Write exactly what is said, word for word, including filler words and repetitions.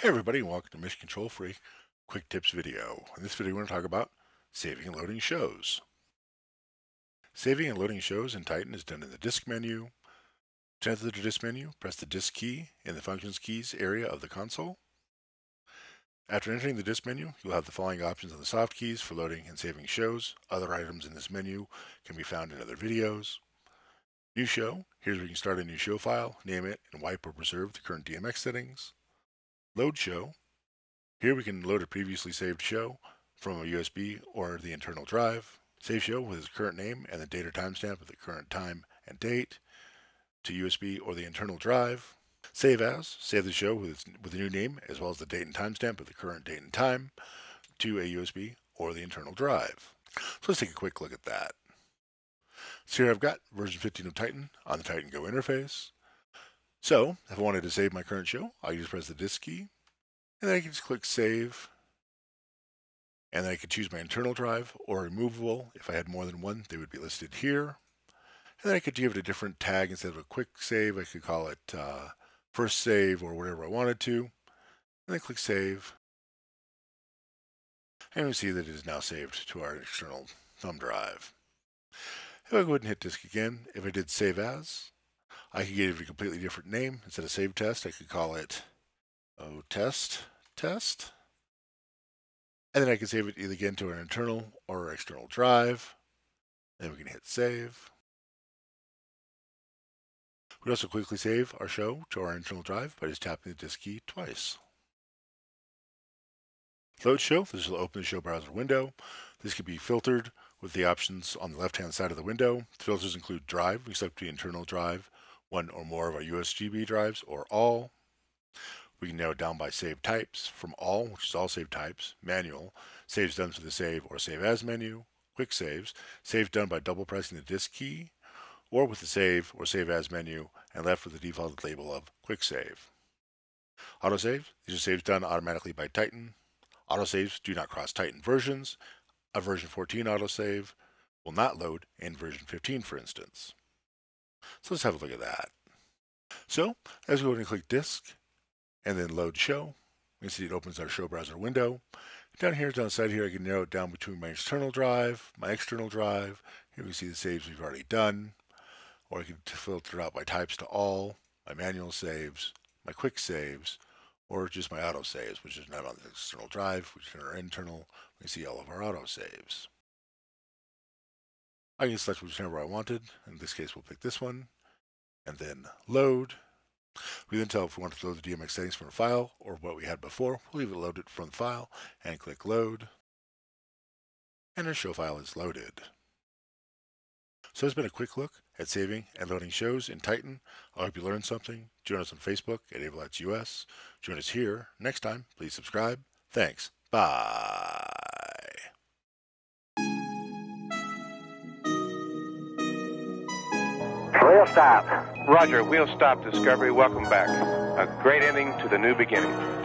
Hey everybody, and welcome to Mission Control Freak Quick Tips video. In this video we're going to talk about saving and loading shows. Saving and loading shows in Titan is done in the Disk menu. To enter the Disk menu, press the Disk key in the Functions Keys area of the console. After entering the Disk menu, you'll have the following options on the soft keys for loading and saving shows. Other items in this menu can be found in other videos. New show, here's where you can start a new show file, name it, and wipe or preserve the current D M X settings. Load show. Here we can load a previously saved show from a U S B or the internal drive. Save show with its current name and the date or timestamp of the current time and date to U S B or the internal drive. Save as. Save the show with its, with the new name as well as the date and timestamp of the current date and time to a U S B or the internal drive. So let's take a quick look at that. So here I've got version fifteen of Titan on the Titan Go interface. So, if I wanted to save my current show, I can just press the Disk key, and then I can just click Save, and then I can choose my internal drive or removable. If I had more than one, they would be listed here. And then I could give it a different tag. Instead of a quick save, I could call it uh, first save or whatever I wanted to, and then click Save. And we see that it is now saved to our external thumb drive. If I go ahead and hit Disk again, if I did Save As, I could give it a completely different name. Instead of save test, I could call it oh, test, test. And then I can save it either again to an internal or external drive. Then we can hit save. We also quickly save our show to our internal drive by just tapping the disk key twice. Load show. This will open the show browser window. This could be filtered with the options on the left-hand side of the window. The filters include drive, we select the internal drive, one or more of our U S B drives, or all. We can narrow it down by save types from all, which is all save types, manual, saves done through the save or save as menu, quick saves, saves done by double pressing the disk key, or with the save or save as menu, and left with the default label of quick save. Autosave, these are saves done automatically by Titan. Autosaves do not cross Titan versions. A version fourteen autosave will not load in version fifteen, for instance. So let's have a look at that. So, as we go ahead and click Disk, and then Load Show, you can see it opens our show browser window. Down here, down the side here, I can narrow it down between my internal drive, my external drive. Here we see the saves we've already done. Or I can filter it out by types to all, my manual saves, my quick saves, or just my autosaves, which is not on the external drive, which is on our internal. We can see all of our autosaves. I can select whichever I wanted. In this case, we'll pick this one, and then load. We then tell if we want to load the D M X settings from a file or what we had before. We'll leave it loaded from the file and click load. And our show file is loaded. So it's been a quick look at saving and loading shows in Titan. I hope you learned something. Join us on Facebook at AvolitesUS. Join us here next time. Please subscribe. Thanks. Bye. Wheel stop. Roger, wheel stop, Discovery. Welcome back. A great ending to the new beginning.